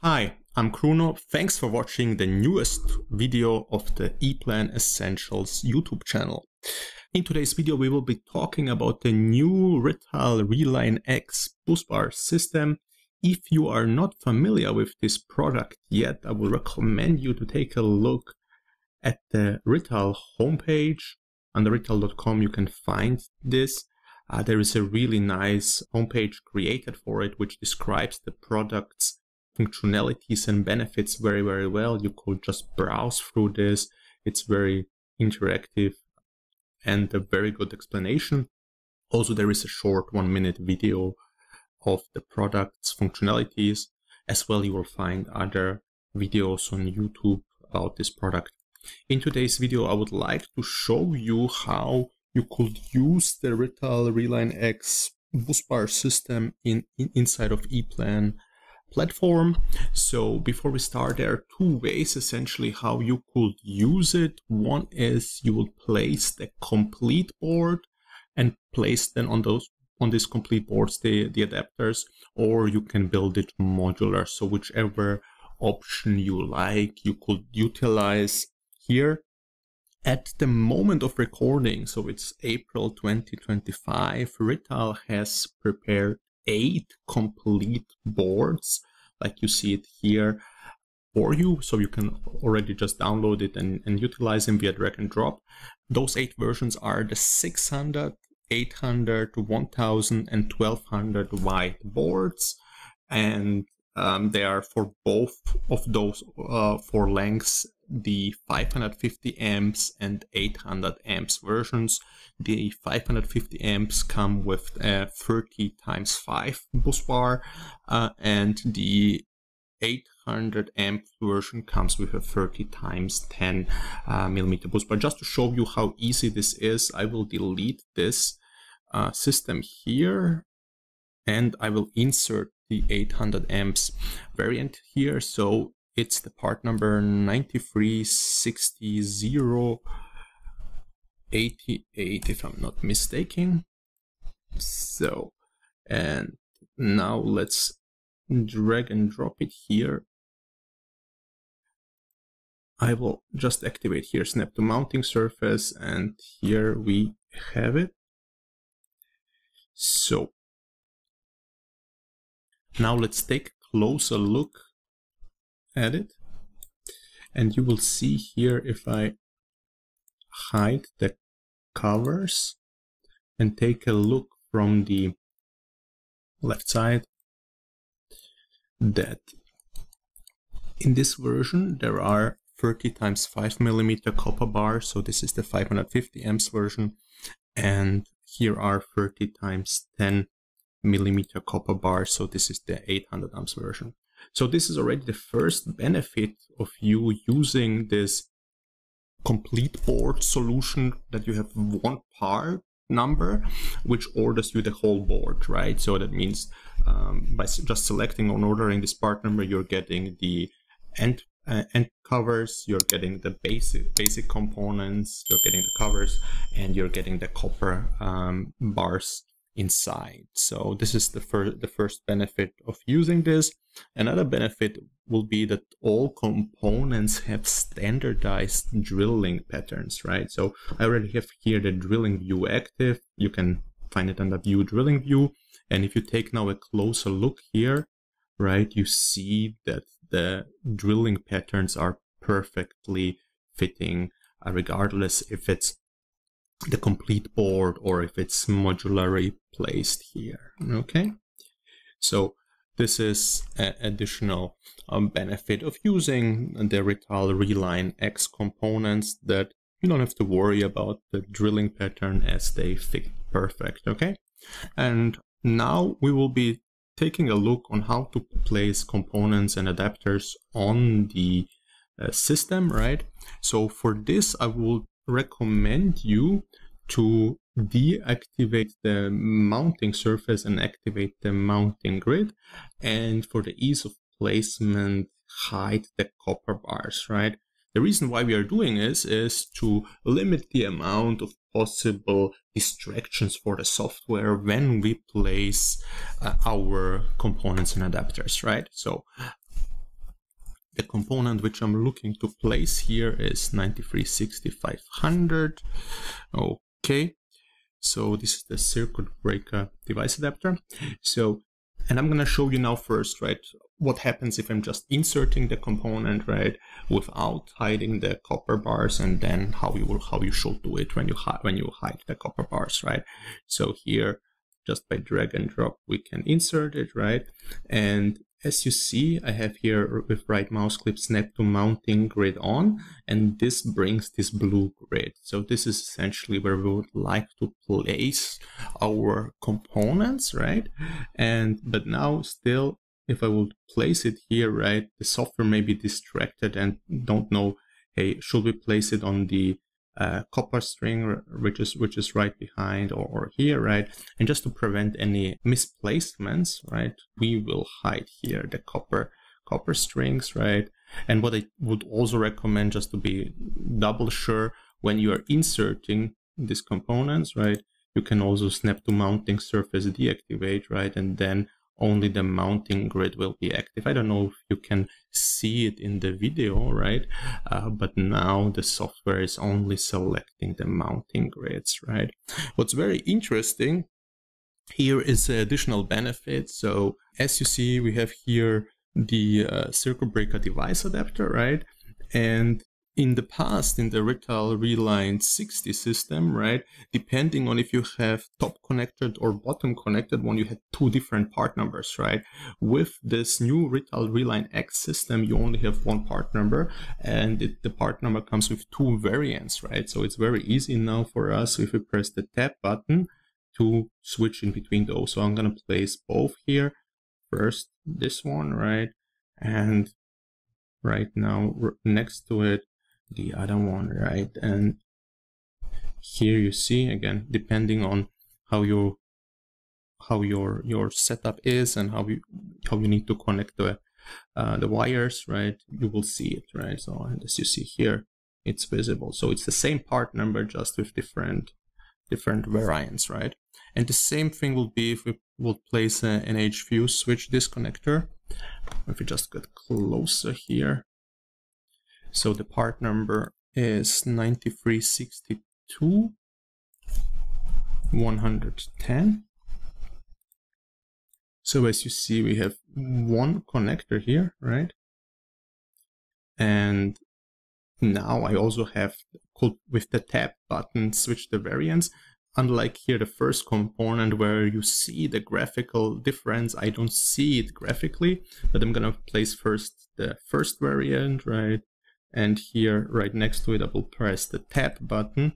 Hi, I'm Kruno. Thanks for watching the newest video of the ePlan Essentials YouTube channel. In today's video, we will be talking about the new Rittal RiLineX Busbar system. If you are not familiar with this product yet, I will recommend you to take a look at the Rittal homepage. Under Rittal.com, you can find this. There is a really nice homepage created for it, which describes the products, functionalities and benefits very well. You could just browse through this. It's very interactive and a very good explanation. Also, there is a short 1-minute video of the product's functionalities. As well, you will find other videos on YouTube about this product. In today's video, I would like to show you how you could use the Rittal RiLineX Busbar system inside of ePlan platform. So before we start, there are two ways essentially how you could use it. One is you will place the complete board and place then on these complete boards the adapters, or you can build it modular. So whichever option you like, you could utilize here. At the moment of recording, so it's April 2025, Rittal has prepared 8 complete boards, like you see it here, for you. So you can already just download it and utilize them via drag and drop. Those 8 versions are the 600, 800, 1000 and 1200 wide boards, and they are for both of those four lengths, the 550 amps and 800 amps versions. The 550 amps come with a 30x5 busbar, and the 800 amp version comes with a 30x10 millimeter busbar. Just to show you how easy this is, I will delete this system here, and I will insert the 800 amps variant here. So it's the part number 9360088, if I'm not mistaken. So, and now let's drag and drop it here. I will just activate here, snap to mounting surface, and here we have it. So, now let's take a closer look at it, and you will see here, if I hide the covers and take a look from the left side, that in this version there are 30x5 millimeter copper bars. So this is the 550 amps version, and here are 30x10 millimeter copper bars. So this is the 800 amps version. So this is already the first benefit of you using this complete board solution, that you have one part number which orders you the whole board, right? So that means by just selecting on ordering this part number, you're getting the end covers, you're getting the basic components, you're getting the covers, and you're getting the copper bars inside. So this is the first benefit of using this. Another benefit will be that all components have standardized drilling patterns, right? So I already have here the drilling view active. You can find it under view, drilling view. And if you take now a closer look here, right, you see that the drilling patterns are perfectly fitting, regardless if it's the complete board or if it's modularly placed here. Okay, so this is an additional benefit of using the Rittal RiLineX components, that you don't have to worry about the drilling pattern as they fit perfect. Okay, and now we will be taking a look on how to place components and adapters on the system, right? So for this, I will recommend you to deactivate the mounting surface and activate the mounting grid, and for the ease of placement, hide the copper bars, right? The reason why we are doing this is to limit the amount of possible distractions for the software when we place our components and adapters, right? So The component which I'm looking to place here is 9360-500. Okay, so this is the circuit breaker device adapter. So, and I'm gonna show you now first, right, what happens if I'm just inserting the component, right, without hiding the copper bars, and then how you should do it when you hide the copper bars, right? So here, just by drag and drop, we can insert it, right? And as you see, I have here with right mouse click snap to mounting grid on, and this brings this blue grid. So this is essentially where we would like to place our components, right? And but now still, if I would place it here, right, the software may be distracted and don't know, hey, should we place it on the copper string, which is right behind, or here, right? And just to prevent any misplacements, right, we will hide here the copper strings, right? And what I would also recommend, just to be double sure, when you are inserting these components, right, you can also snap to mounting surface deactivate, right, and then only the mounting grid will be active. I don't know if you can see it in the video, right? But now the software is only selecting the mounting grids, right? What's very interesting here is the additional benefit. So as you see, we have here the circuit breaker device adapter, right? And in the past, in the Rittal RiLine60 system, right, depending on if you have top connected or bottom connected one, you had two different part numbers, right? With this new Rittal RiLineX system, you only have one part number, and the part number comes with two variants, right? So it's very easy now for us, if we press the tab button, to switch in between those. So I'm gonna place both here. First, this one, right? And right now, next to it, the other one, right? And here you see again, depending on how your setup is and how you need to connect the wires, right, you will see it, right? So, and as you see here, it's visible. So it's the same part number, just with different variants, right? And the same thing will be if we would place an HFuse switch disconnector. If we just get closer here. So the part number is 9362-110. So as you see, we have one connector here, right? And now I also have, with the tab button, switch the variants. Unlike here, the first component where you see the graphical difference, I don't see it graphically, but I'm gonna place first the first variant, right? And here, right next to it, I will press the tab button.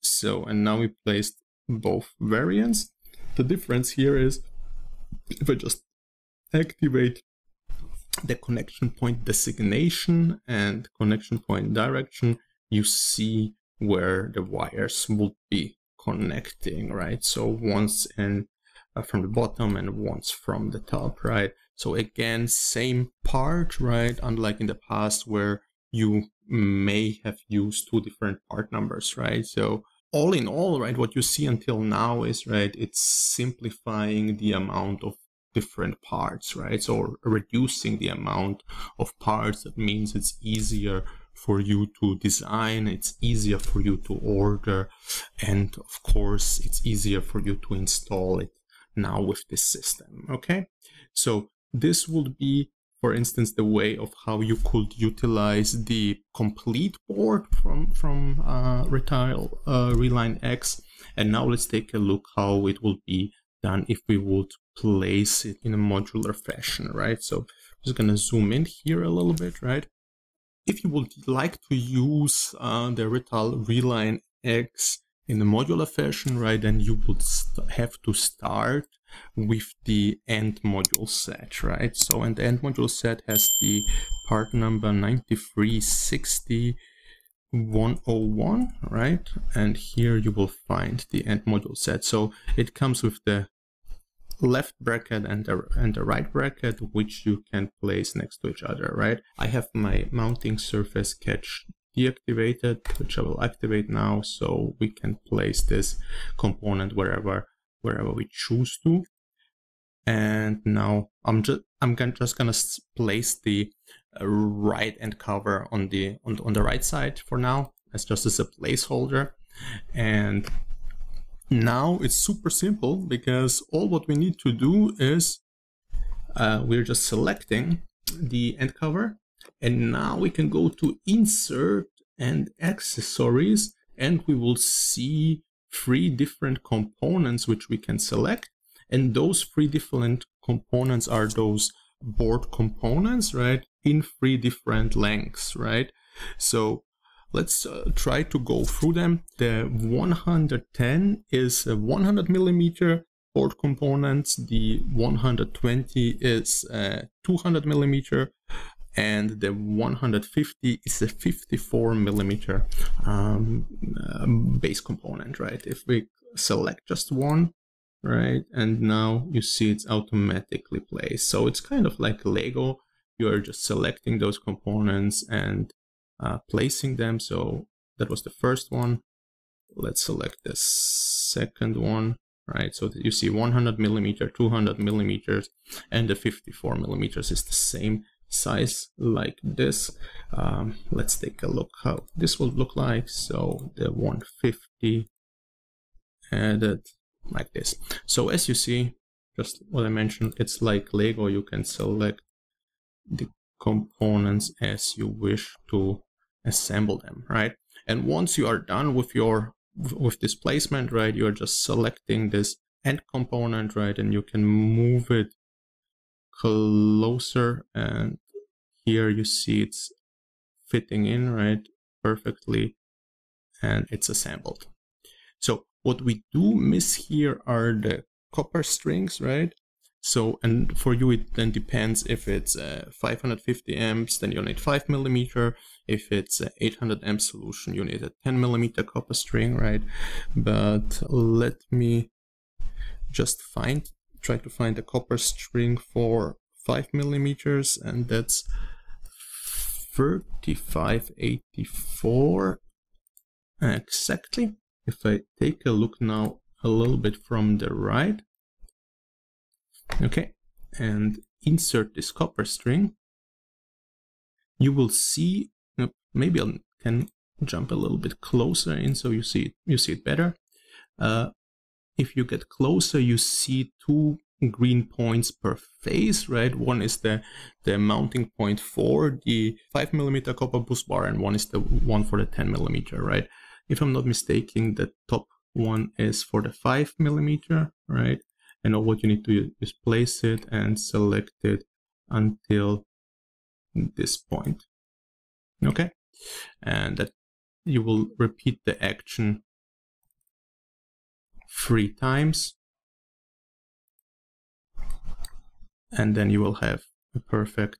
So, and now we placed both variants. The difference here is, if I just activate the connection point designation and connection point direction, you see where the wires would be connecting, right? So once and from the bottom and once from the top, right? So again, same part, right? Unlike in the past where you may have used two different part numbers, right? So all in all, right, what you see until now is, right, it's simplifying the amount of different parts, right? So reducing the amount of parts, that means it's easier for you to design, it's easier for you to order, and of course, it's easier for you to install it now with this system, okay? So this would be, for instance, the way of how you could utilize the complete board from Rittal RiLineX. And now let's take a look how it will be done if we would place it in a modular fashion, right? So I'm just gonna zoom in here a little bit, right? If you would like to use the Rittal RiLineX in a modular fashion, right, then you would have to start with the end module set, right? So, and the end module set has the part number 9360-101, right? And here you will find the end module set. So it comes with the left bracket and the right bracket, which you can place next to each other, right? I have my mounting surface catch deactivated, which I will activate now, so we can place this component wherever we choose to. And now I'm just gonna place the right-end cover on the right side for now, as just as a placeholder. And now it's super simple, because all what we need to do is we're just selecting the end cover, and now we can go to Insert and Accessories, and we will see 3 different components which we can select. And those 3 different components are those board components, right, in 3 different lengths, right? So let's try to go through them. The 110 is a 100mm board component, the 120 is a 200mm, and the 150 is a 54mm base component, right? If we select just one, right, and now you see it's automatically placed. So it's kind of like Lego. You are just selecting those components and placing them. So that was the first one. Let's select the second one, right? So that you see 100mm, 200mm, and the 54mm is the same size like this. Let's take a look how this will look like. So the 150 added like this. So as you see, just what I mentioned, it's like Lego. You can select the components as you wish to assemble them, right? And once you are done with your this placement, right, you are just selecting this end component, right, and you can move it closer, and here you see it's fitting in, right, perfectly, and it's assembled. So what we do miss here are the copper strings, right? So, and for you it then depends if it's 550 amps, then you need 5mm. If it's an 800 amp solution, you need a 10mm copper string, right? But let me just try to find a copper string for 5mm, and that's 3584 exactly. If I take a look now a little bit from the right, okay, and insert this copper string, you will see, maybe I can jump a little bit closer in so you see it better. If you get closer, you see 2 green points per face, right? One is the mounting point for the 5mm copper busbar, and one is the one for the 10mm, right? If I'm not mistaken, the top one is for the 5mm, right? And all what you need to do is place it and select it until this point. Okay, and that you will repeat the action 3 times, and then you will have a perfect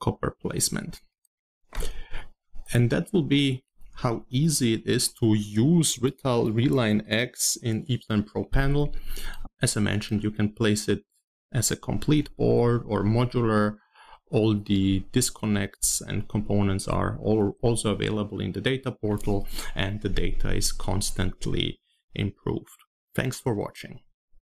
copper placement. And that will be how easy it is to use Rittal RiLineX in ePlan Pro Panel. As I mentioned, you can place it as a complete board or modular. All the disconnects and components are also available in the data portal, and the data is constantly improved. Thanks for watching.